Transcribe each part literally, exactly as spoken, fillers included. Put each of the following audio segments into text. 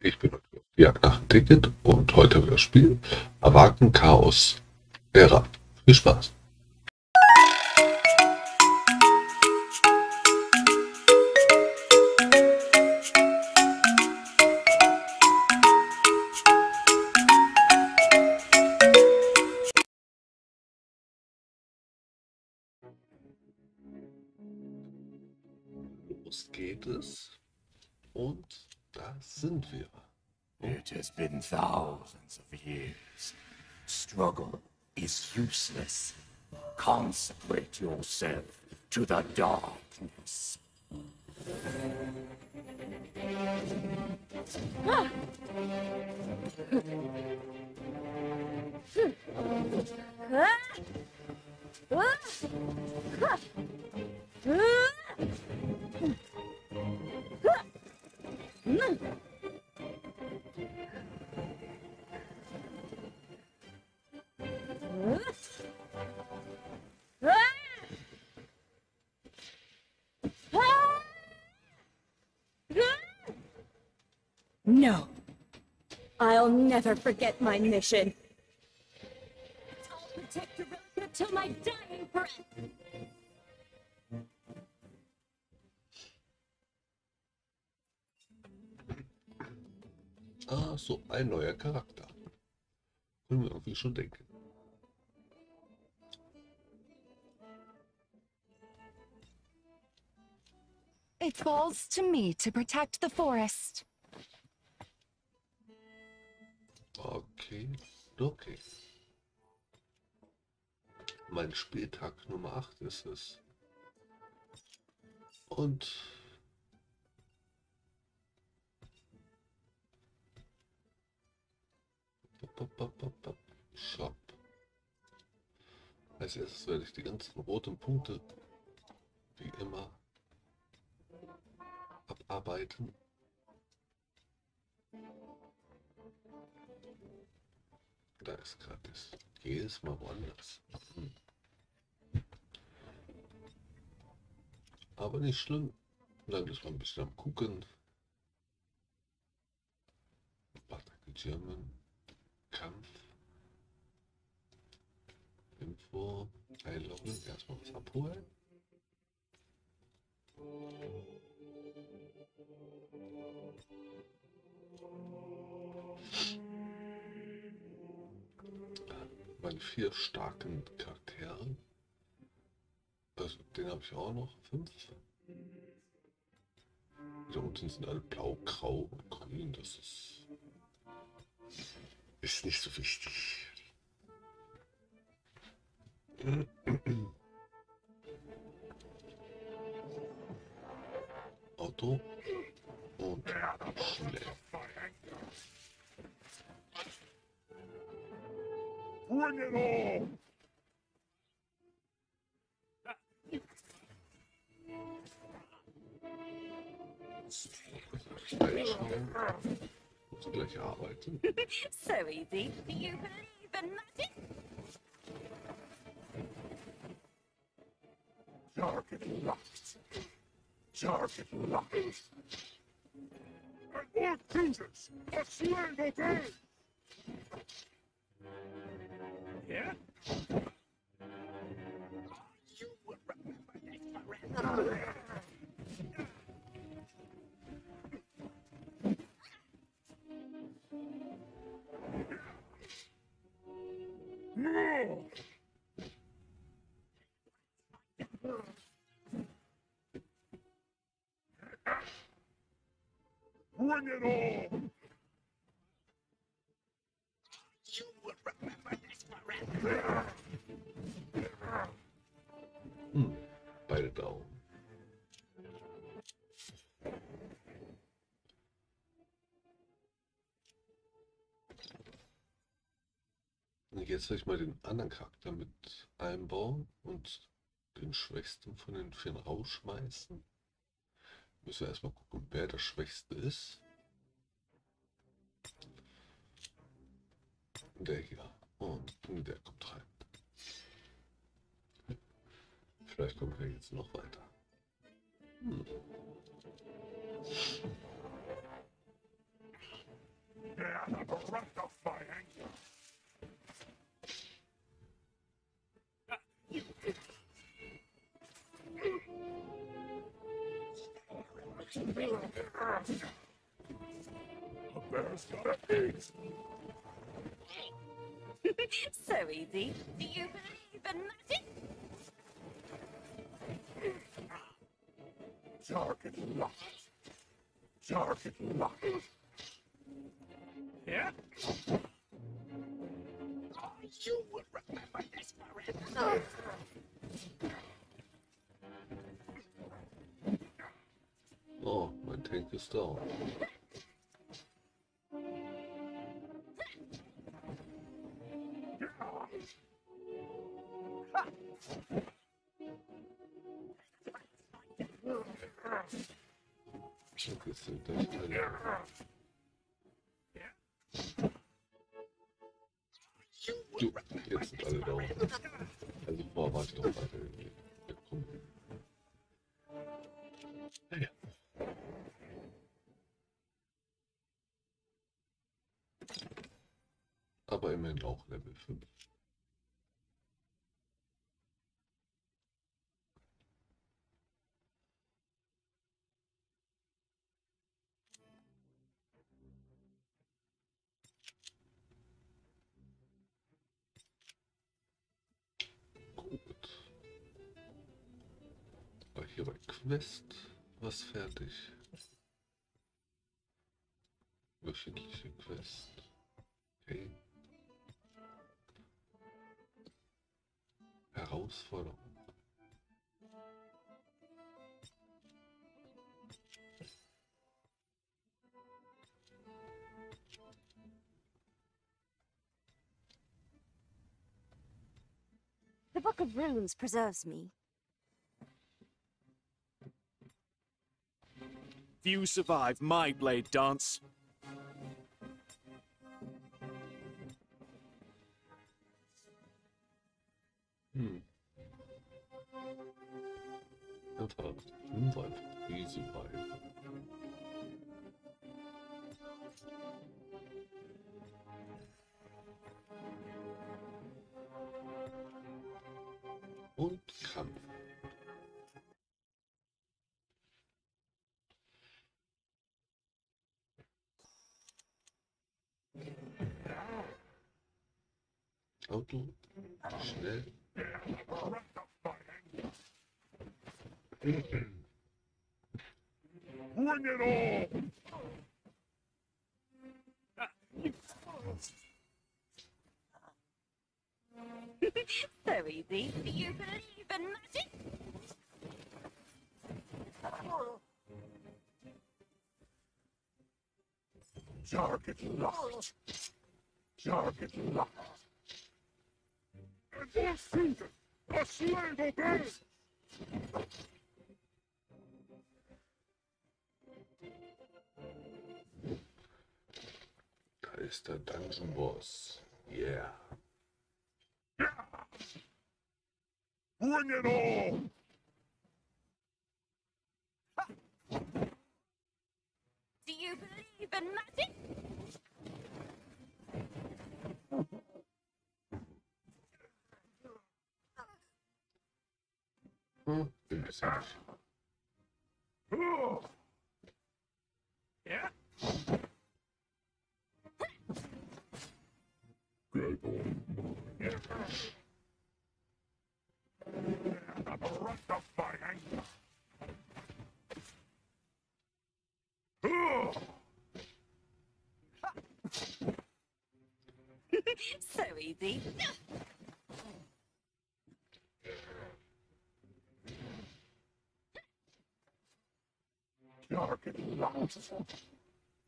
Ich bin Jagd-Nach-Ticket und heute haben wir das Spiel Awaken Chaos Era. Viel Spaß! Los geht es. Und da sind wir. It has been thousands of years. Struggle is useless. Consecrate yourself to the darkness. No, I'll never forget my mission. I'll protect Aurelia till my dying breath. Ah, so ein neuer Charakter. Können wir irgendwie schon denken. It falls to me to protect the forest. Okay, okay. Mein Spieltag Nummer acht ist es. Und Shop. Als erstes werde ich die ganzen roten Punkte wie immer abarbeiten. Da ist gratis. Jedes Mal woanders. Aber nicht schlimm. Dann ist man ein bisschen am Gucken. Battle German. Kampf. Info. Einloggen. Erstmal was abholen. Meine vier starken Charaktere. Also, den habe ich auch noch. Fünf. Da unten sind alle blau, grau und grün. Das ist, ist nicht so wichtig. Auto und Schule. Bring it all! Muss gleich arbeiten. So easy. Do you believe in magic? Target locked. Target locked. And Lord Jesus, a slave obey! Yeah? You would remember that, Miranda. No! Bring it all! You would remember that. Hm, beide Daumen. Jetzt werde ich mal den anderen Charakter mit einbauen und den Schwächsten von den vier rausschmeißen. Müssen wir erstmal gucken, wer der Schwächste ist. Der hier. Und der kommt rein. Vielleicht kommen wir jetzt noch weiter. Hm. to bring the earth. A bear's got eggs. So easy. Do you believe in magic? Target locked. Target locked. Yeah? Oh, you would remember this forever. Oh, my tank is down. Okay, so that's kind of... Du, jetzt sind alle da. Also vorher war ich doch weiter irgendwie. Ja, komm. Naja. Aber immerhin auch Level fünf. Quest, was fertig? Wöchentliche Quest. Okay. Herausforderung. The Book of Runes preserves me. You survive my blade dance. Hmm. Not hard. You survive. You survive. Und Kampf. Auto, schnell. Bring it all! So easy. Do you believe in magic? Target locked. Target locked. This season, a slave obeys. Da ist der Dungeon Boss. Yeah. Yeah. Bring it all. Do you believe in magic? Hm, bin bisschen. Ja. So easy. Target locked.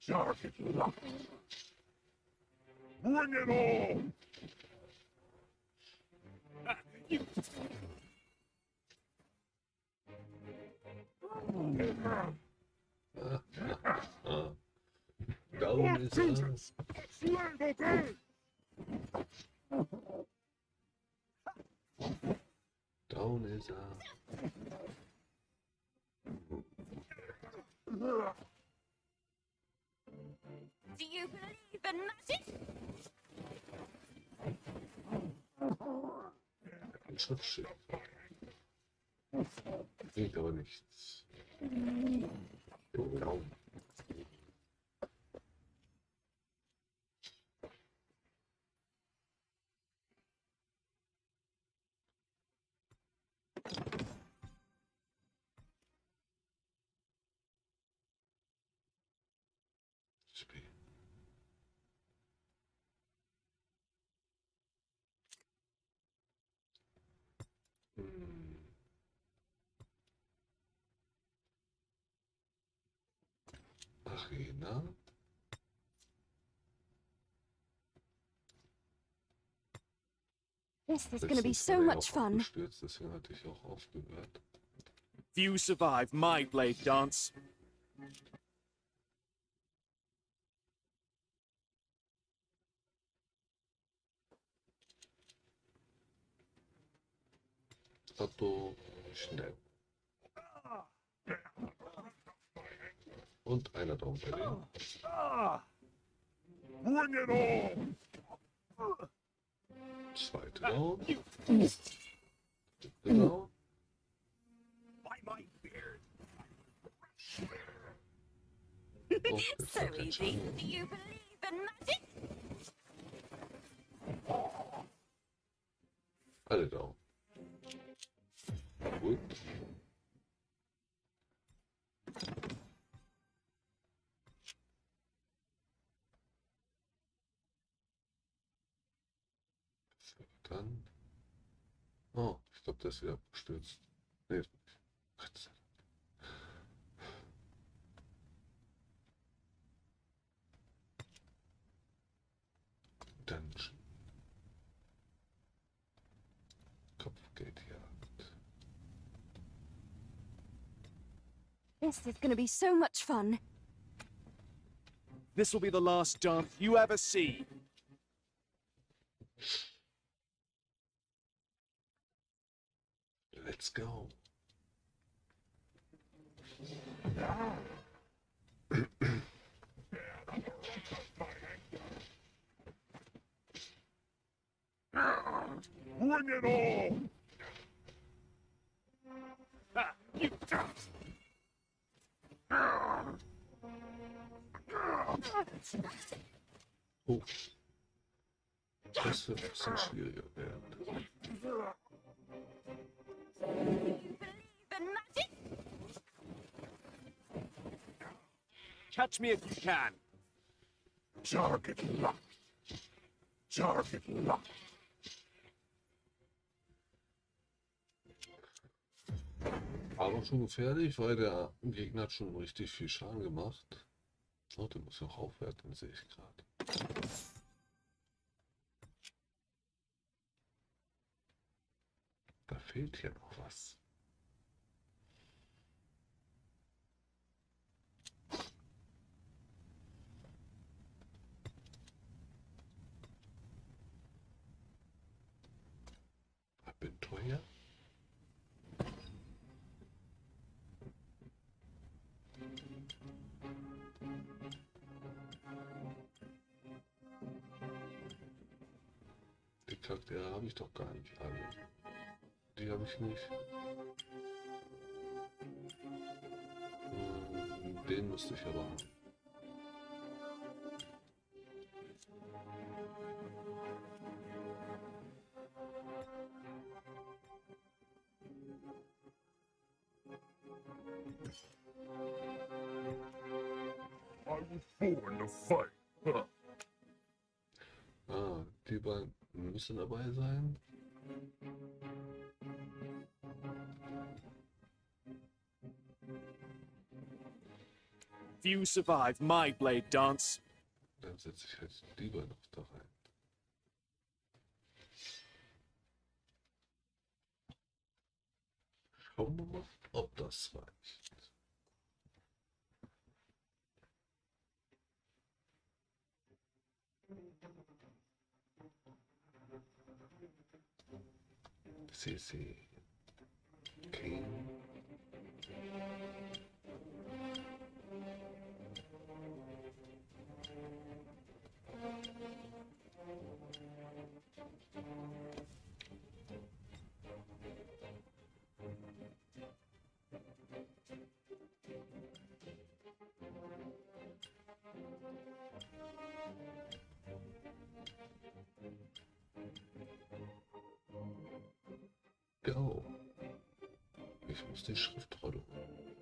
Target locked. Bring it all. Ah, you. Down is up. Down is up. Do you believe in magic? Ein Schutzschild. Geht aber nichts. H P. Arena. Yes, there's going to be so much fun. Few survive my blade dance. Tattoo schnell. Und einer da unter denen. Bring it on! Zweite down. Dritte down. So easy. Do you believe in magic? Alle down. Gut. Dann. Oh, ich glaube, das ist wieder abgestürzt. Nee, Gott. Dungeon. Kopfgeldjagd. Yes, there's going to be so much fun. This will be the last dance you ever see. Let's go. Bring it all. Ah, you oh. Das wird ein bisschen schwieriger werden. Catch me if you can. Target locked. Target locked. Aber schon gefährlich, weil der Gegner hat schon richtig viel Schaden gemacht. Oh, der muss auch aufwerten, sehe ich gerade. Da fehlt hier noch was. Abenteuer. Die Charaktere habe ich doch gar nicht alle. Die habe ich nicht. Hm, den müsste ich aber haben. Ah, die beiden müssen dabei sein. Few survive my blade dance. Dann setze ich halt die beiden noch da rein. Schauen wir mal, ob das reicht. C C. King. Go. Ich muss die Schriftrolle holen.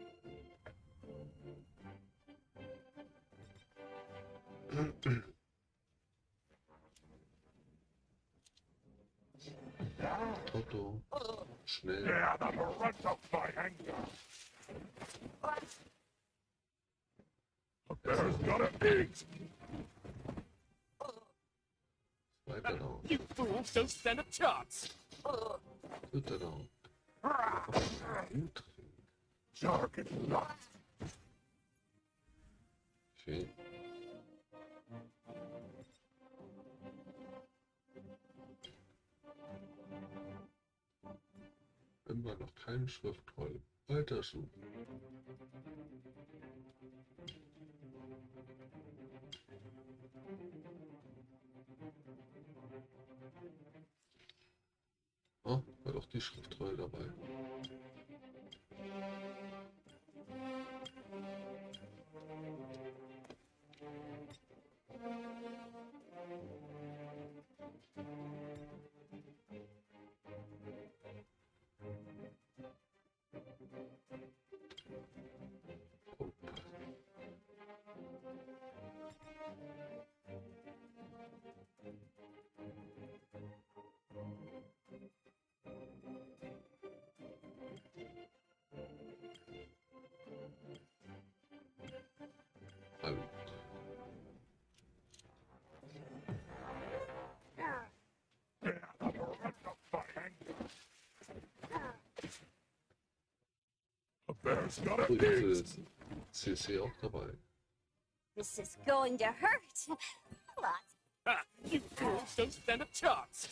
Toto, schnell. Yeah, that runs up my anger. There's gotta be. You fool, so send a chance. Good enough. Jargon lost. Schön. Immer noch kein Schriftroll. Weiter suchen. Oh, war doch die Schriftroll dabei. C C auch dabei. This is going to hurt a lot. Ah, you fools don't stand a chance.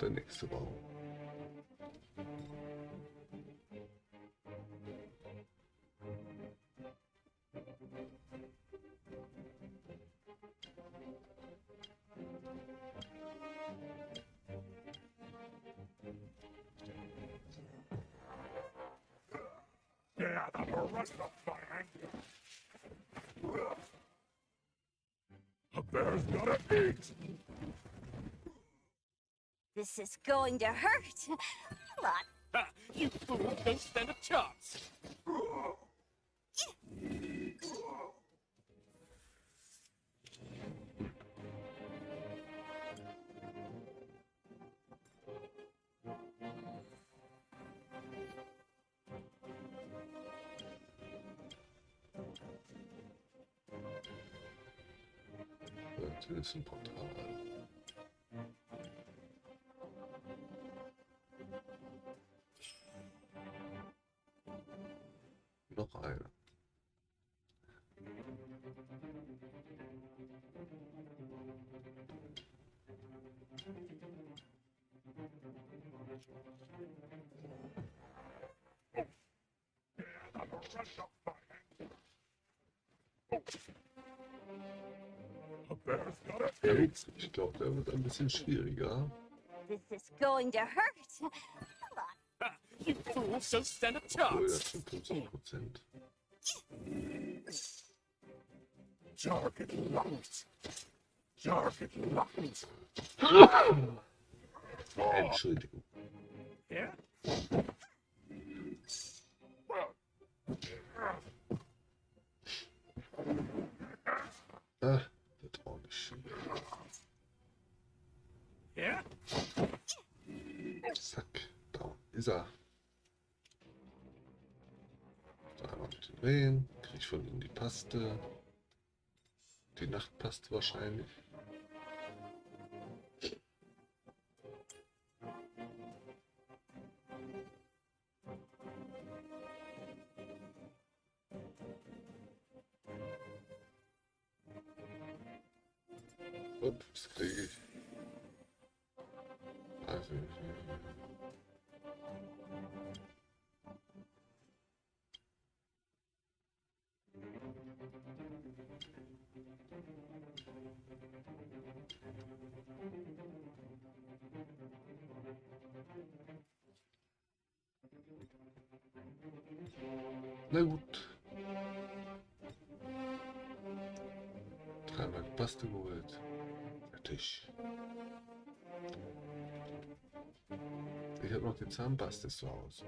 Der nächste Baum. Yeah, that will rust up my anger. A bear's gotta eat. This is going to hurt a lot. Ah, you fool, don't stand a chance. Das ist ein Portal. Noch einer. Oh. Yeah, I'm gonna rush up my hand. Oh. Der Rutsch, ich glaube, der wird ein bisschen schwieriger. This is going to hurt. You fool, so stand a chance. Jargon lost. Jargon lost. Entschuldigung. Yeah? Ah, das war nicht schön. Yeah? Zack, da ist er. Kriege ich von ihm die Paste. Die Nachtpaste wahrscheinlich. Ups, kriege ich. Na gut. Dreimal Paste geholt. Fertig. Ich habe noch die Zahnpaste zu Hause.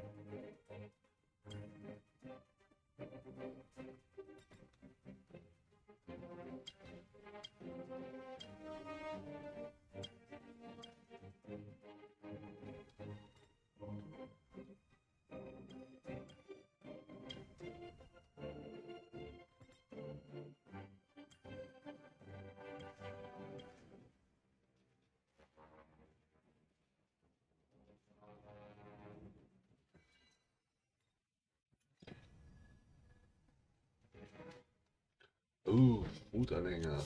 Uh, Wutanhänger.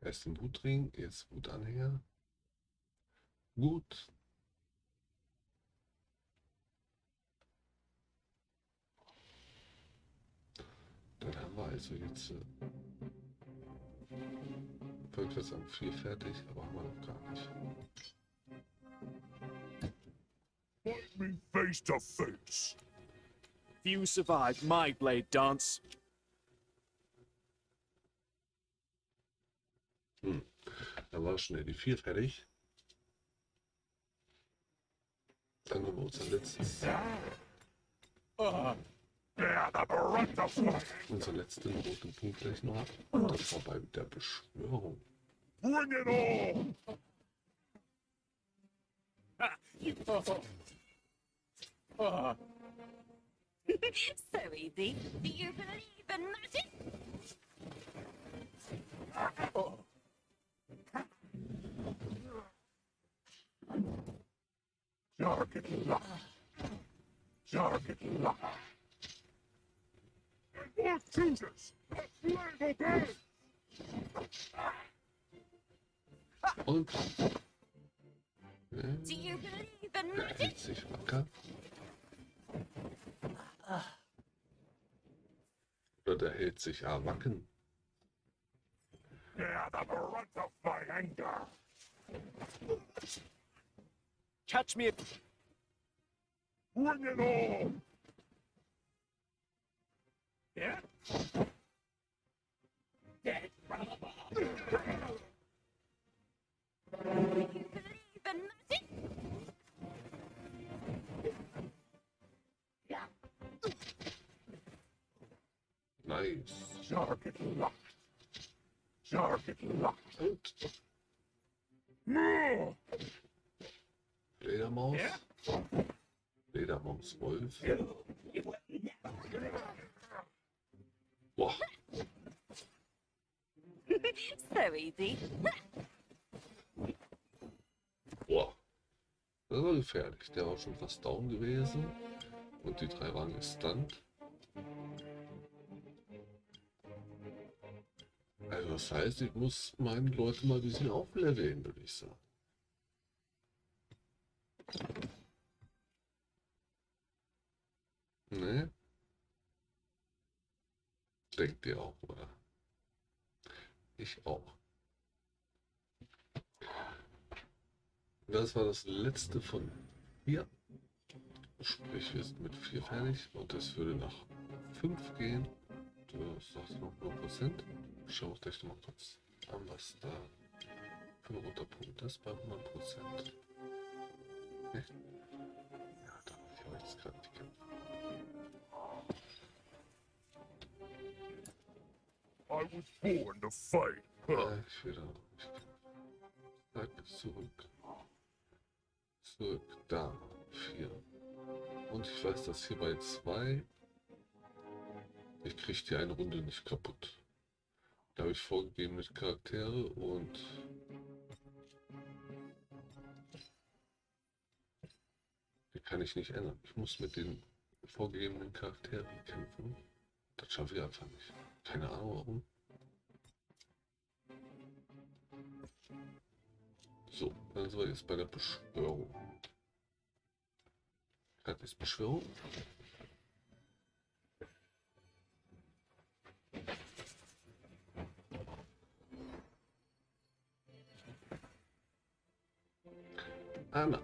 Erst ein Wutring, jetzt Wutanhänger. Gut. Dann haben wir also jetzt äh, Volksamt vier fertig, aber haben wir noch gar nicht. Fight me face to face. If you survived my blade dance. Hm, da war schnell die vier fertig. Dann haben wir unser letztes. Uh, unseren letzten roten Punkt gleich noch ab. Und dann vorbei mit der Beschwörung. Bring it on! Ah, you... uh, uh. It's so easy. Do you believe in magic? Oh. Jarget luck. Jarget luck. And more chooses. Do you believe in magic? Oder der hält sich erwacken. Yeah, the brunt of my anger. Catch me. Bring it all. Yeah. Yeah. Nice. Jarget locked. Jarget locked. No. Ledermaus. Yeah. Ledermaus Wolf. Boah. So easy. Boah. Das war gefährlich. Der war schon fast down gewesen. Und die drei waren gestunt. Also das heißt, ich muss meine Leute mal ein bisschen aufleveln, würde ich sagen. Ne? Denkt ihr auch, oder? Ich auch. Das war das letzte von hier. Sprich, wir sind mit vier fertig und das würde nach fünf gehen. Das sagt noch null Prozent. Ich schaue auch gleich noch mal kurz an, was da für ein roter Punkt ist bei hundert Prozent. Ne? Ja, da muss ich auch jetzt gerade die Kämpfe. I was born to fight. Ja, ich will da noch nicht kämpfen. Zurück. Zurück, da. vier. Und ich weiß, dass hier bei zwei. Ich krieg die eine Runde nicht kaputt. Da habe ich vorgegebene Charaktere und die kann ich nicht ändern. Ich muss mit den vorgegebenen Charakteren kämpfen. Das schaffe ich einfach nicht. Keine Ahnung warum. So, dann sind wir jetzt bei der Beschwörung. Gerade ist Beschwörung. Anna.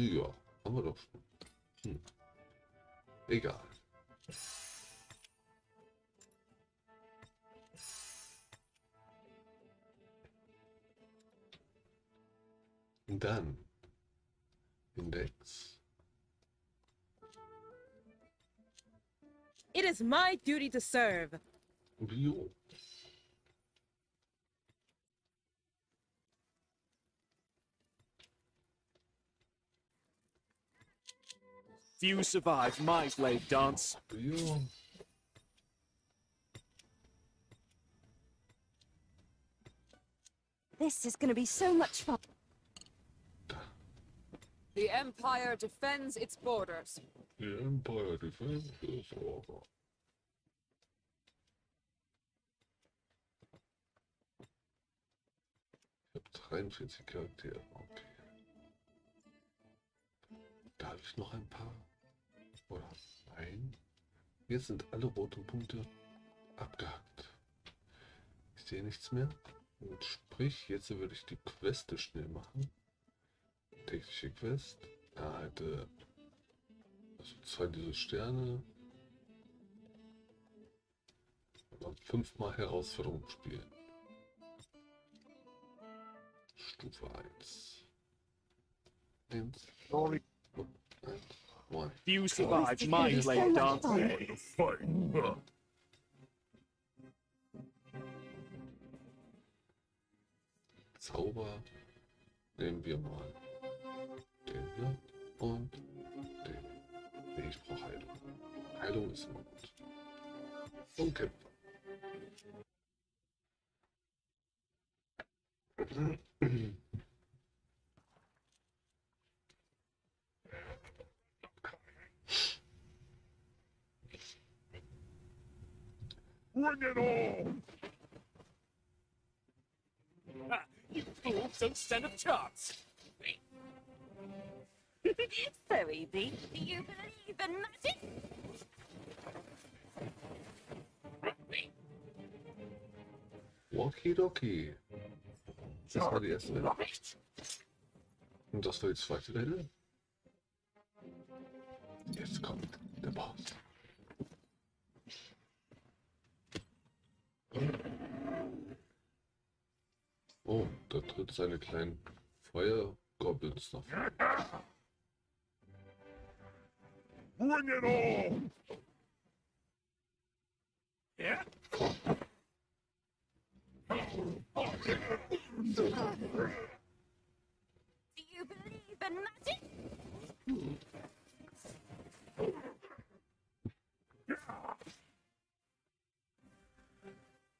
Ja, haben wir doch. Hm. Egal. Und dann Index. It is my duty to serve. Bio. Few survive my blade dance. Bio. This is going to be so much fun. The Empire defends its borders. The Empire defends its borders. Ich habe dreiundvierzig Charaktere. Okay. Darf ich noch ein paar? Oder nein? Jetzt sind alle roten Punkte abgehackt. Ich sehe nichts mehr. Und sprich, jetzt würde ich die Queste schnell machen. Technische Quest, erhalte also zwei dieser Sterne und fünfmal Herausforderung spielen. Stufe eins. You survived my late dance. Zauber nehmen wir mal. Den und den. Nee, ich brauche Heilung. Heilung ist immer gut. Und Kämpfer. Bring it on! Ah, you fools don't stand a chance! So easy. Do you believe in magic? Walkie Dokie. Das war die erste Welle. Und das war die zweite Welle. Jetzt kommt der Boss. Oh, da tritt seine kleinen Feuergoblins nach vorne. Bring it on! Yeah? Do you believe in magic?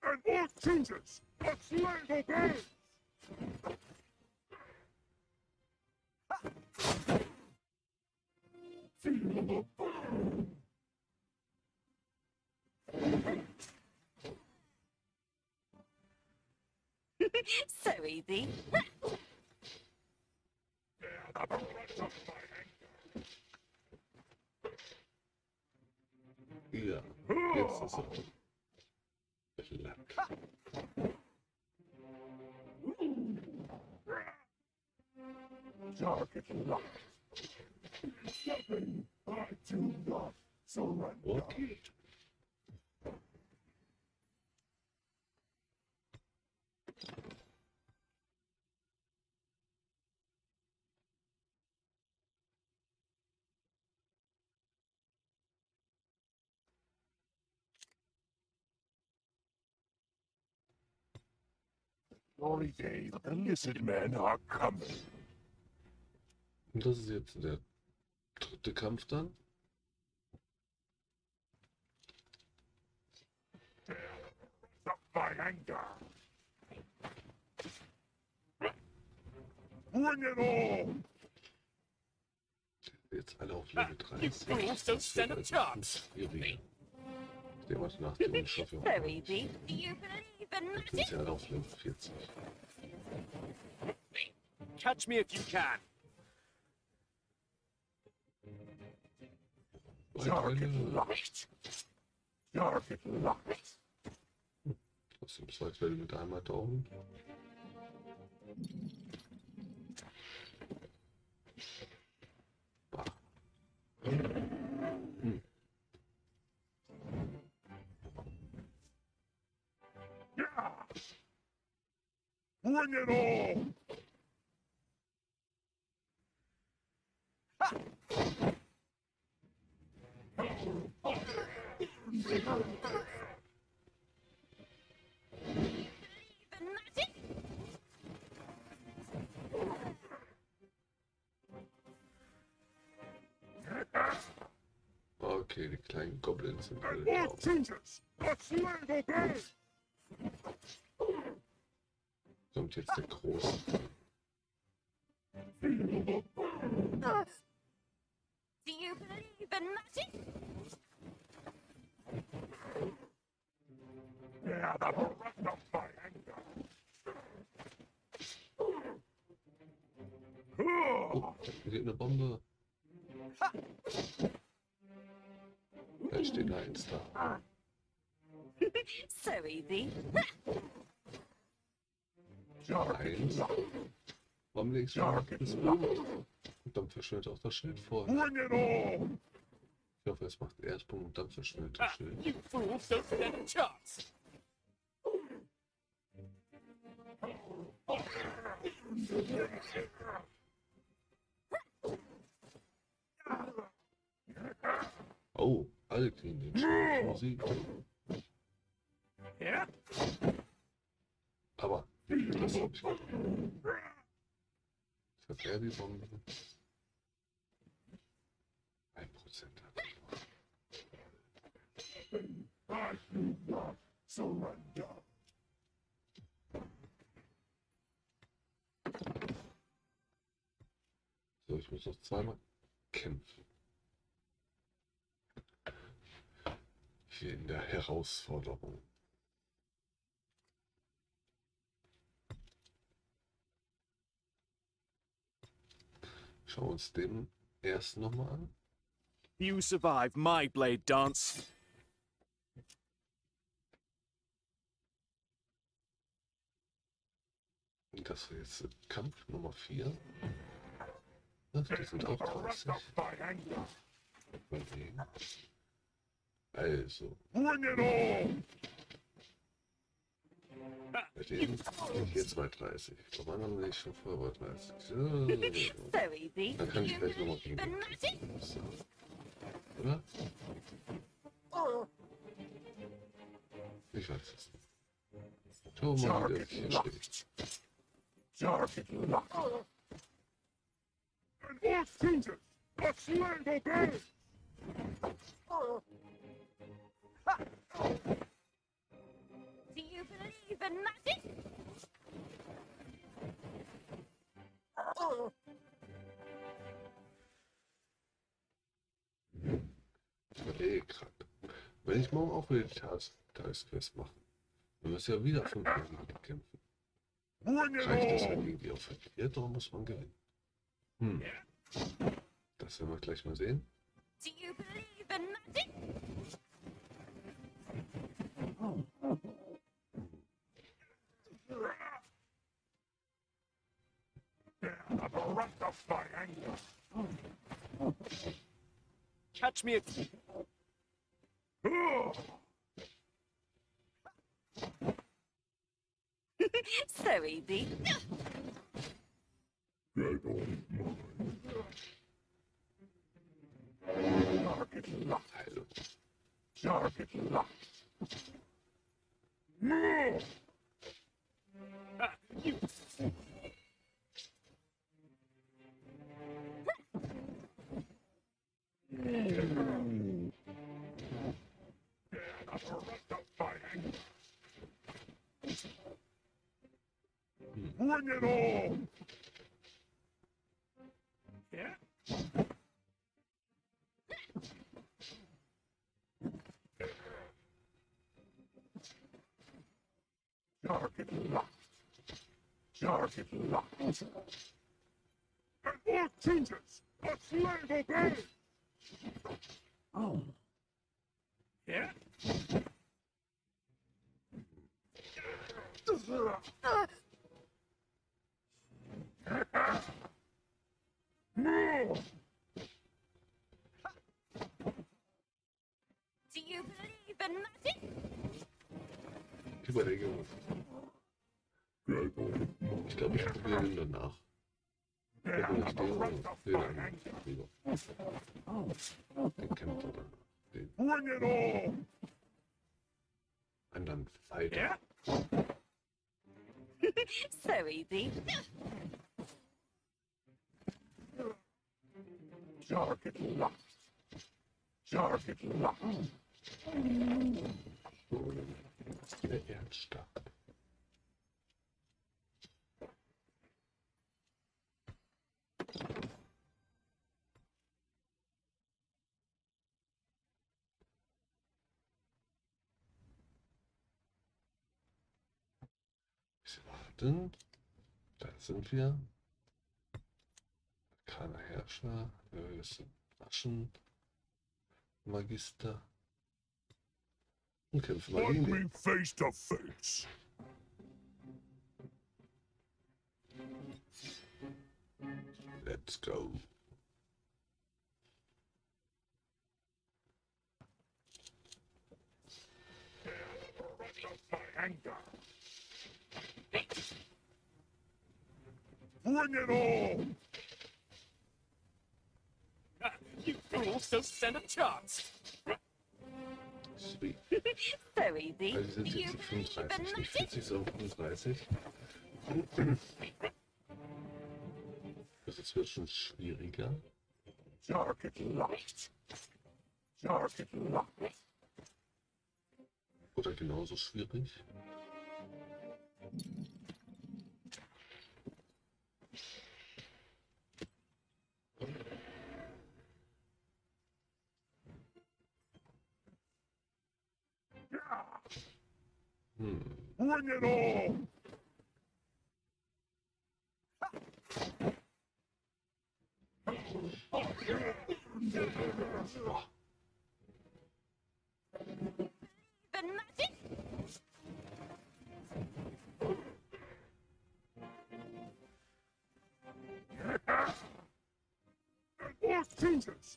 And all chooses a slave obeys! So easy. Ja, jetzt ist er. Klapp. Target locked. Nothing I do not surrender. Okay. Glory days, the lizard men are coming. Und das ist jetzt der dritte Kampf dann. Jetzt alle auf Level dreißig. Der was nach dem Schaffen. Jetzt sind sie alle auf Level vierzig. Catch me if you can. Target locked. Target locked. Das sind zwei Fälle mit einmal Daumen. Bring it on! Okay, the climb goblins and Jesus, that's legal base. Kommt jetzt der große. Do you believe in magic? Yeah, that will run off my anger. Oh, wir sind eine Bombe. Da steht ein Star. So easy. Eins. Warum legst du auf das Blut? Und dann verschwindet auch das Schild vor. Ich hoffe, es macht Erdbogen und dann verschwindet das Schild. Oh, alle kriegen den Schild. Musik. Aber das hab ich gut. Ich hab eher die Bombe. Ein Prozent hat er. Surrender. So, ich muss noch zweimal kämpfen. Hier in der Herausforderung. Schauen wir uns den ersten nochmal an. You survive my blade dance. Das war jetzt Kampf Nummer vier. Das sind auch dreißig. Mal sehen. Also. Bei denen sind hier zwei dreißig. Bei meinen haben wir schon vorher dreißig. So. Dann kann ich vielleicht nochmal gegen den Kampf sagen. Oder? Ich weiß es nicht. Schauen wir mal, wie der hier steht. Do you believe in magic? Oh. Ich überlege gerade. Wenn ich morgen auch wieder die Tagesquest mache, dann müssen wir ja wieder fünf Minuten kämpfen. Reicht das halt irgendwie auf verliert, darum muss man gewinnen. Hm. Das werden wir gleich mal sehen. Do you believe in magic? Catch me! So easy. Target locked. Target locked. No! Ah, you. Bring it on! Yeah? Target locked. Target locked. And all changes! Let's label bay! Oh. Yeah? No! Do you believe in magic? Überlegung. Ich glaube, ich probiere ihn danach. Ich glaube, ich probiere ihn Den kämpft er danach. Den anderen Fighter. So easy. Target locked. Target locked. Der Erdstab. Bisschen warten. Da sind wir. Keiner Herrscher, wir sind Waschen, Magister und kämpfen mal gegen den. Face to face. Let's go. Bring it on! You fools don't stand a chance. Sweet. So easy. Also sind jetzt die fünfunddreißig, nicht vierzig, sondern fünfunddreißig. Das wird schon schwieriger. Target locked. Target locked. Oder genauso schwierig. Hmm. Bring it on! The magic? Yeah. And more students!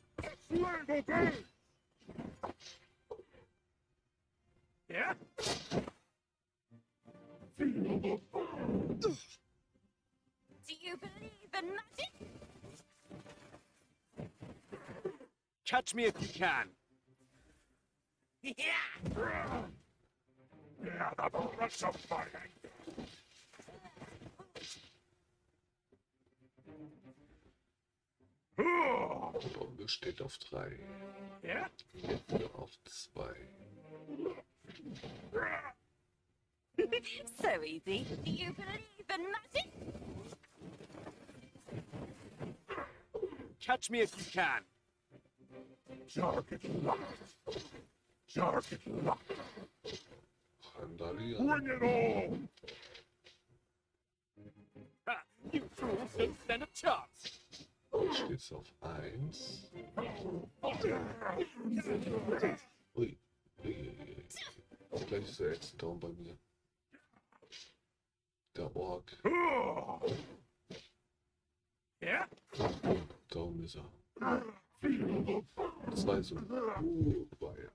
Slave obey! Yeah? Do you believe in magic? Catch me if you can. Yeah. Yeah, the brush of fire. Die Bombe steht auf drei. Ja? Jetzt auf zwei. So easy. Do you believe in magic? Catch me if you can. Target locked. Target locked. Bring it on! Ha, you fools don't stand a chance. Steht's auf eins. Ui, ui, ui. Gleich ist der Ätzend Daumen bei mir. Der Ork. Ja? Daumen ist er. Zwei so. Uh, Weihe.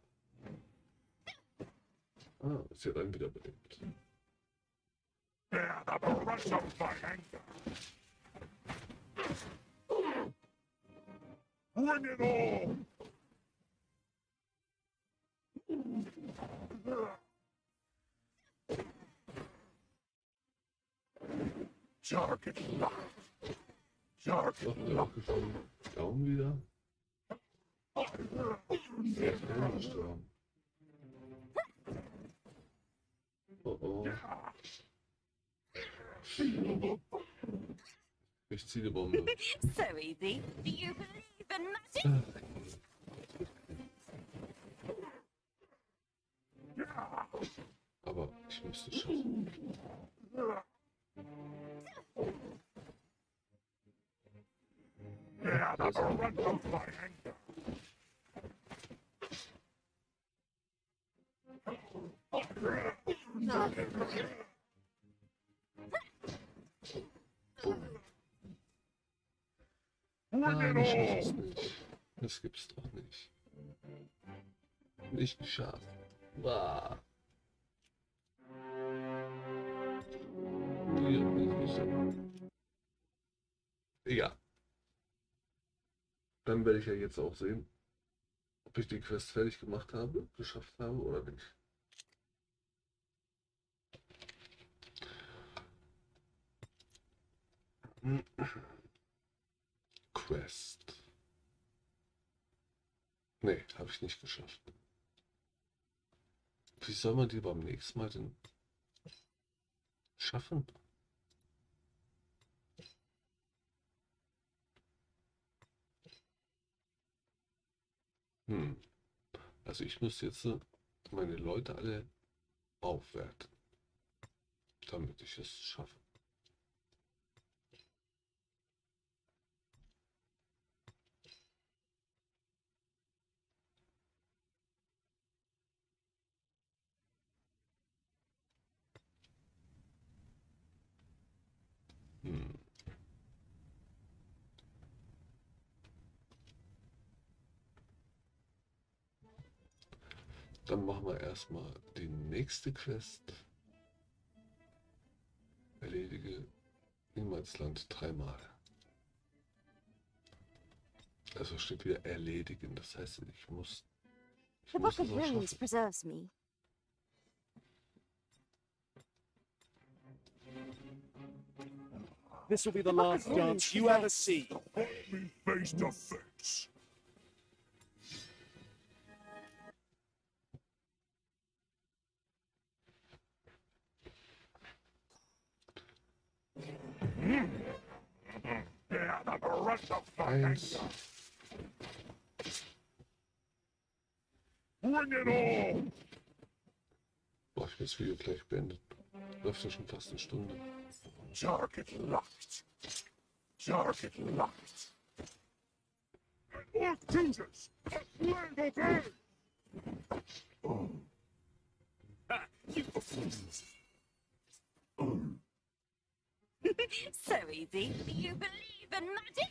Ah, ist ja dann wieder belebt. Target locked. Target locked. Down wieder. Oh oh. Ich ziehe die Bombe. So easy. Do you believe in magic? Aber ich müsste schaffen. Yeah, that's a run of my anger. Nein, ich schaff es nicht. Das gibt's doch nicht. Nicht geschafft. Bah. Wir haben nicht geschafft. Dann werde ich ja jetzt auch sehen, ob ich die Quest fertig gemacht habe, geschafft habe oder nicht. Quest. Ne, habe ich nicht geschafft. Wie soll man die beim nächsten Mal denn schaffen? Hm. Also ich müsste jetzt meine Leute alle aufwerten, damit ich es schaffe. Dann machen wir erstmal die nächste Quest. Erledige Niemandsland dreimal. Also steht wieder erledigen, das heißt, ich muss. Ich The muss Book of Runes preserves me. This will be the last dance you ever see. Let me face the facts. Eins. Bring it on! Boah, ich will das Video gleich beenden. Läuft ja schon fast eine Stunde. Jarget lacht. Jarget lacht. Oh, Jesus! Oh. Ah, you oh. So easy. Do you believe in magic?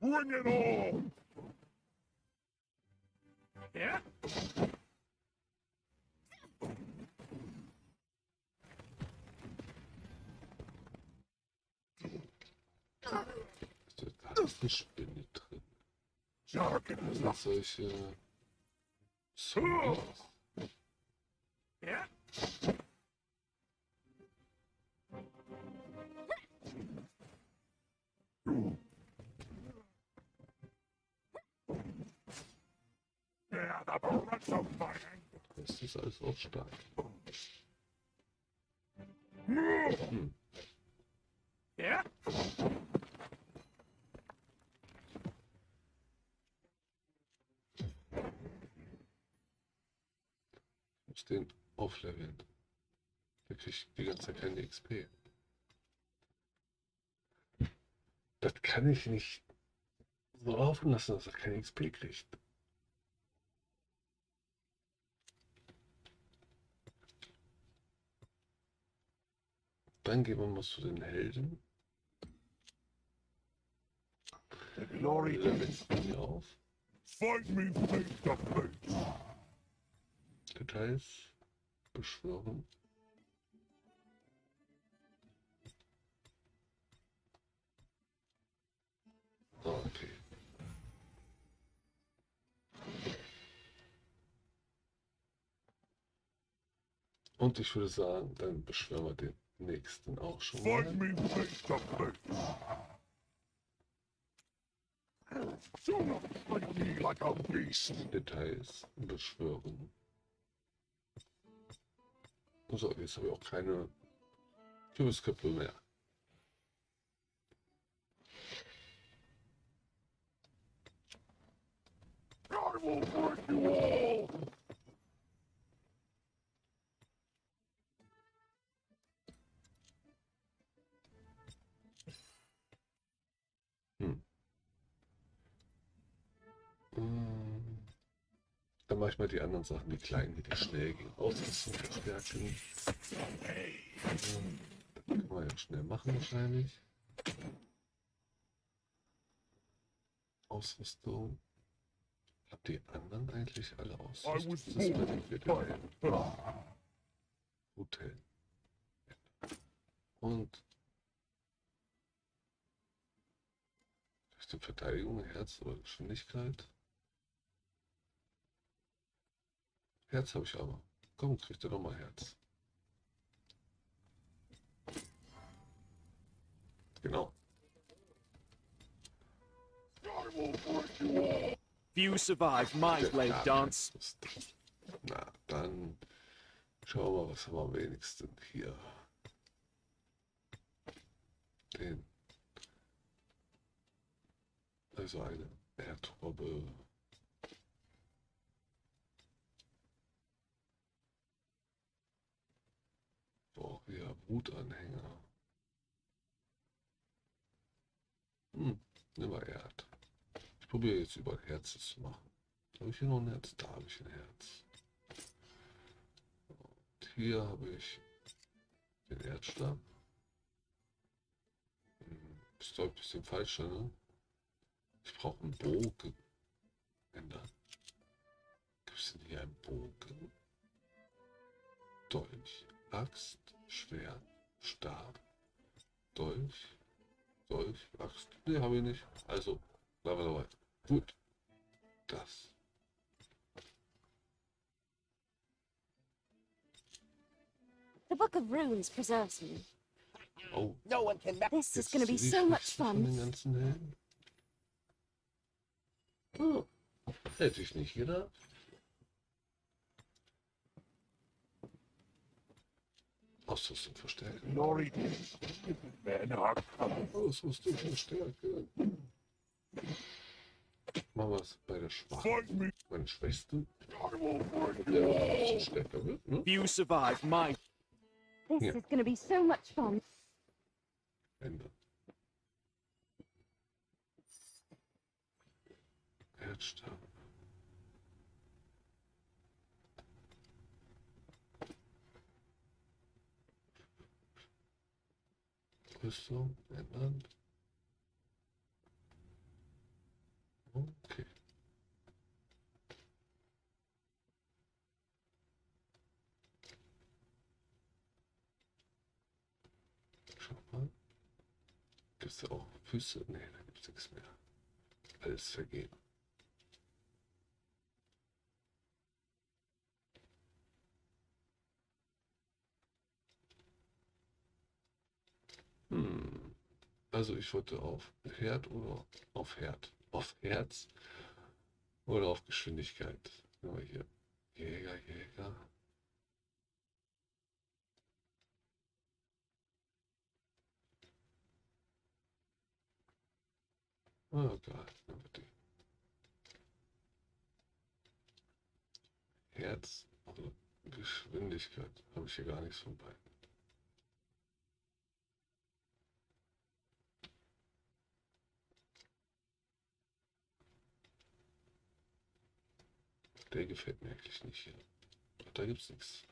Bring it on! Yeah? Da ist eine Spinne drin. Das sind solche... So! Ja? Das ist alles auch stark. Hm. Ja? Ich muss den aufleveln. Der kriegt die ganze Zeit keine X P. Das kann ich nicht so laufen lassen, dass er keine X P kriegt. Dann gehen wir mal zu den Helden. Der Glory hier auf. Fight me face to face. Details beschwören. Okay. Und ich würde sagen, dann beschwören wir den nächsten auch schon mal. Details beschwören. So, jetzt habe ich auch keine Kürbisköpfe mehr. I will break you all. Dann mache ich mal die anderen Sachen, die kleinen, die schnell gegen Ausrüstung verstärken. Das können wir ja schnell machen wahrscheinlich. Ausrüstung. Ich hab die anderen eigentlich alle aus. Das ist mein wieder hin. Gut hin. Und vielleicht in Verteidigung, Herz oder Geschwindigkeit. Herz habe ich aber. Komm, kriegt er nochmal Herz. Genau. Few survive my blade dance. Na, dann schauen wir mal, was haben wir am wenigsten hier. Den. Also eine Erdrobbe. Boah, ja, Brutanhänger. Hm, nimm mal Erd. Ich probiere jetzt über ein Herz zu machen. Habe ich hier noch ein Herz? Da habe ich ein Herz. Und hier habe ich den Erdstab. Ist doch ein bisschen falscher, ne? Ich brauche einen Bogen. Ändern. Gibt es denn hier einen Bogen? Dolch, Axt, Schwert, Stab, Dolch, Dolch, Axt. Ne, habe ich nicht. Also, bleiben wir dabei. Gut. Das. The Book of Runes preserves me. Oh. No one can this is going to be so much fun. Oh, hätte ich nicht gedacht. Ausrüstung verstärken. Ausrüstung verstärken. Machen wir es bei der Schwachen. Meine Schwächste. Ja, stärker wird, ne? You survive, Mike. This yeah. is going to be so much fun. Ändern. Herzstab. Rüstung ändern. Okay. Schau mal. Gibt es ja auch Füße? Ne, da gibt es nichts mehr. Alles vergeben. Hm. Also ich wollte auf Herd oder auf Herd, auf Herz oder auf Geschwindigkeit. Aber hier. Jäger, Jäger. Oh Gott, bitte. Herz oder Geschwindigkeit. Habe ich hier gar nichts von beiden. Der gefällt mir eigentlich nicht hier. Da gibt es nichts.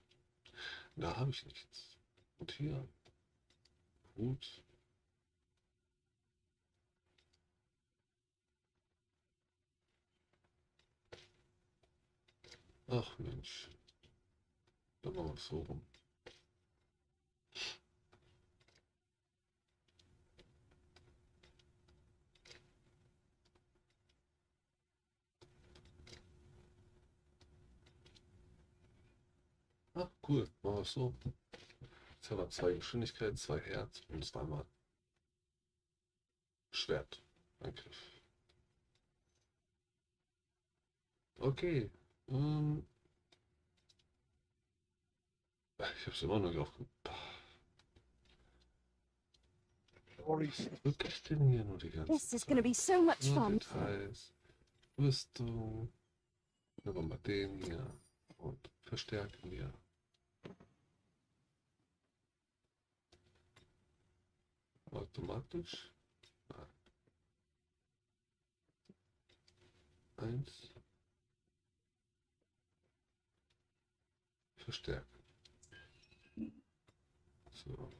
Da habe ich nichts. Und hier. Gut. Ach Mensch. Dann machen wir es so rum. Ah, cool, machen wir es so. Jetzt haben wir zwei Geschwindigkeiten, zwei Herz und zweimal Schwert. Angriff. Okay. Ähm ich hab's immer noch aufgemacht. Was ist denn hier nur die ganze Zeit? This is gonna be so much fun. Details, Rüstung. Nehmen wir mal den hier und verstärken wir. Automatisch. Nein. Eins. Verstärken. So.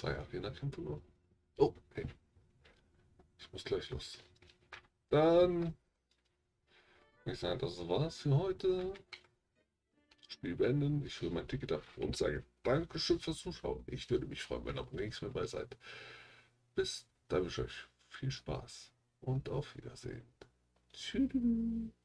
Zwei Arena-Kämpfe noch. Oh, okay. Ich muss gleich los. Dann würde ich sagen, das war's für heute. Spiel beenden. Ich hole mein Ticket ab und sage Dankeschön fürs Zuschauen. Ich würde mich freuen, wenn ihr auch nächstes Mal dabei seid. Bis dann wünsche ich euch viel Spaß und auf Wiedersehen. Tschüss.